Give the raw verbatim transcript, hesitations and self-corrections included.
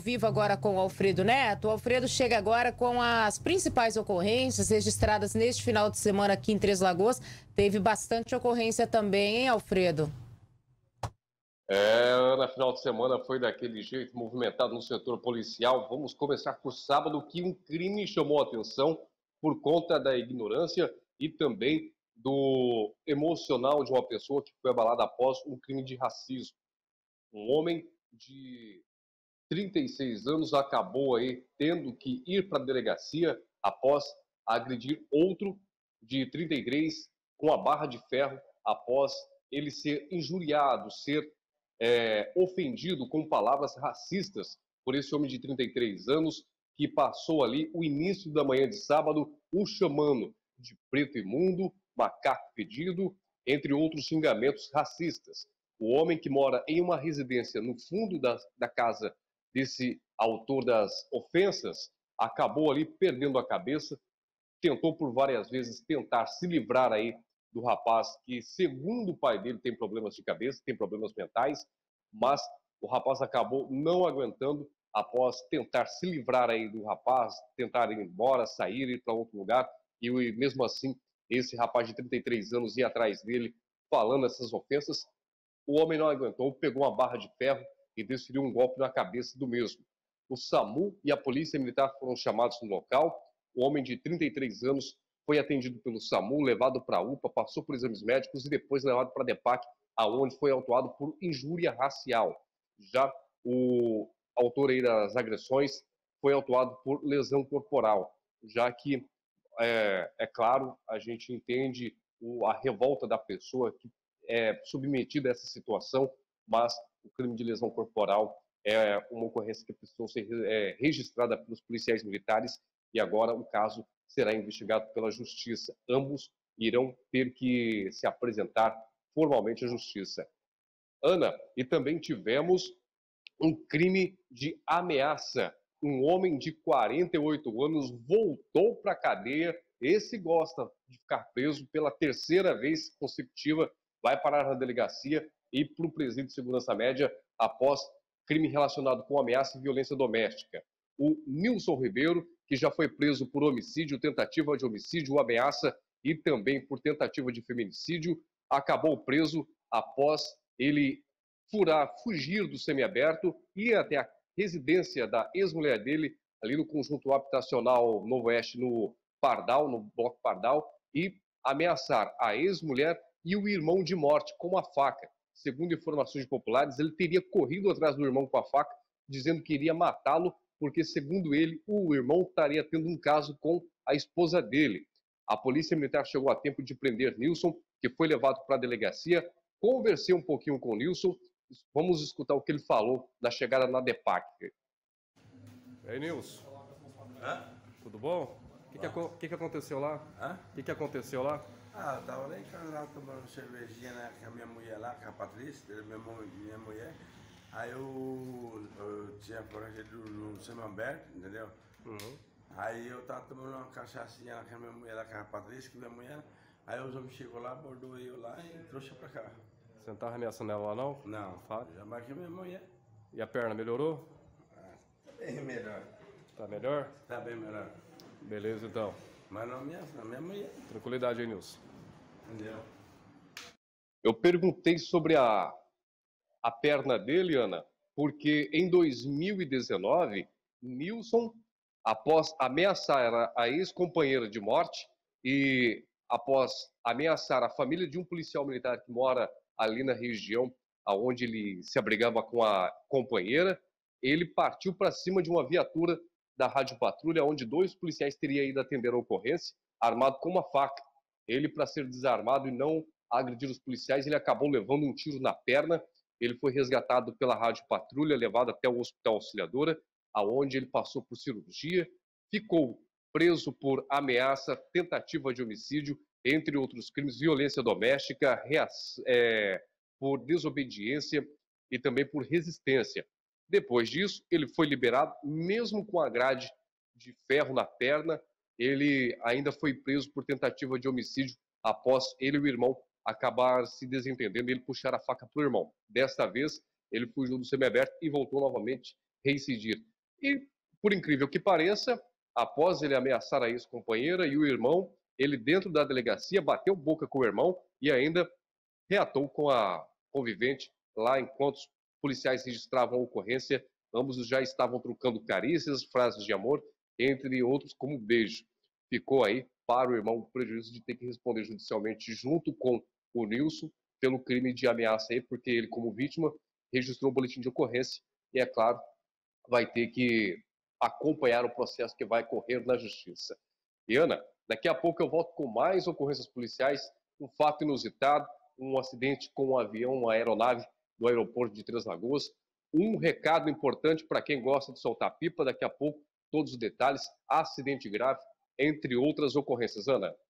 Vivo agora com o Alfredo Neto. O Alfredo chega agora com as principais ocorrências registradas neste final de semana aqui em Três Lagoas. Teve bastante ocorrência também, hein, Alfredo? É, Ana, final de semana foi daquele jeito movimentado no setor policial. Vamos começar por sábado, que um crime chamou a atenção por conta da ignorância e também do emocional de uma pessoa que foi abalada após um crime de racismo. Um homem de trinta e seis anos acabou aí tendo que ir para a delegacia após agredir outro de trinta e três com a barra de ferro após ele ser injuriado, ser é, ofendido com palavras racistas por esse homem de trinta e três anos que passou ali o início da manhã de sábado o chamando de preto imundo, macaco fedido, entre outros xingamentos racistas. O homem que mora em uma residência no fundo da, da casa desse autor das ofensas, acabou ali perdendo a cabeça, tentou por várias vezes tentar se livrar aí do rapaz que, segundo o pai dele, tem problemas de cabeça, tem problemas mentais, mas o rapaz acabou não aguentando após tentar se livrar aí do rapaz, tentar ir embora, sair, ir para outro lugar, e mesmo assim, esse rapaz de trinta e três anos ia atrás dele falando essas ofensas. O homem não aguentou, pegou uma barra de ferro e desferiu um golpe na cabeça do mesmo. O SAMU e a Polícia Militar foram chamados no local. O homem de trinta e três anos foi atendido pelo SAMU, levado para a U P A, passou por exames médicos e depois levado para a DEPAC, aonde foi autuado por injúria racial. Já o autor aí das agressões foi autuado por lesão corporal, já que, é, é claro, a gente entende o, a revolta da pessoa que é submetida a essa situação, mas o crime de lesão corporal é uma ocorrência que precisou ser registrada pelos policiais militares e agora o caso será investigado pela justiça. Ambos irão ter que se apresentar formalmente à justiça. Ana, e também tivemos um crime de ameaça. Um homem de quarenta e oito anos voltou para a cadeia. Esse gosta de ficar preso pela terceira vez consecutiva, vai parar na delegacia e para o presídio de segurança média após crime relacionado com ameaça e violência doméstica. O Nilson Ribeiro, que já foi preso por homicídio, tentativa de homicídio, ameaça e também por tentativa de feminicídio, acabou preso após ele furar, fugir do semiaberto e ir até a residência da ex-mulher dele, ali no Conjunto Habitacional Novo Oeste, no Pardal, no Bloco Pardal, e ameaçar a ex-mulher e o irmão de morte com uma faca. Segundo informações populares, ele teria corrido atrás do irmão com a faca, dizendo que iria matá-lo, porque, segundo ele, o irmão estaria tendo um caso com a esposa dele. A Polícia Militar chegou a tempo de prender Nilson, que foi levado para a delegacia. Conversei um pouquinho com o Nilson. Vamos escutar o que ele falou na chegada na DEPAC. E aí, Nilson? Hã? Tudo bom? O que, que, que, que aconteceu lá? O que, que aconteceu lá? Ah, eu tava lá em casa, lá tomando cervejinha, né, com a minha mulher lá, com a Patrícia, minha, minha mulher. Aí eu, eu tinha coragem no Semanberg, entendeu? Uhum. Aí eu tava tomando uma cachaçinha lá com a minha mulher, lá com a Patrícia, com a minha mulher. Aí os homens chegou lá, abordou eu lá e trouxe pra cá. Você não tava ameaçando ela lá, não? Não, não já marquei minha mulher. E a perna, melhorou? Ah, tá bem melhor. Tá melhor? Tá bem melhor. Beleza, então. Mas não ameaça, não minha mulher. Tranquilidade aí, Nilson. Entendeu? Eu perguntei sobre a, a perna dele, Ana, porque em dois mil e dezenove, Nilson, após ameaçar a ex-companheira de morte e após ameaçar a família de um policial militar que mora ali na região onde ele se abrigava com a companheira, ele partiu para cima de uma viatura da Rádio Patrulha, onde dois policiais teriam ido atender a ocorrência, armado com uma faca. Ele, para ser desarmado e não agredir os policiais, ele acabou levando um tiro na perna. Ele foi resgatado pela Rádio Patrulha, levado até o Hospital Auxiliadora, aonde ele passou por cirurgia, ficou preso por ameaça, tentativa de homicídio, entre outros crimes, violência doméstica, é, por desobediência e também por resistência. Depois disso, ele foi liberado, mesmo com a grade de ferro na perna. Ele ainda foi preso por tentativa de homicídio após ele e o irmão acabar se desentendendo e ele puxar a faca para o irmão. Desta vez, ele fugiu do semiaberto e voltou novamente reincidir. E, por incrível que pareça, após ele ameaçar a ex-companheira e o irmão, ele dentro da delegacia bateu boca com o irmão e ainda reatou com a convivente lá enquanto os policiais registravam a ocorrência. Ambos já estavam trocando carícias, frases de amor, entre outros como um beijo. Ficou aí para o irmão o prejuízo de ter que responder judicialmente junto com o Nilson pelo crime de ameaça aí, porque ele como vítima registrou um boletim de ocorrência e, é claro, vai ter que acompanhar o processo que vai correr na justiça. E, Ana, daqui a pouco eu volto com mais ocorrências policiais, um fato inusitado, um acidente com um avião, uma aeronave do aeroporto de Três Lagoas, um recado importante para quem gosta de soltar pipa, daqui a pouco todos os detalhes, acidente grave, entre outras ocorrências. Ana.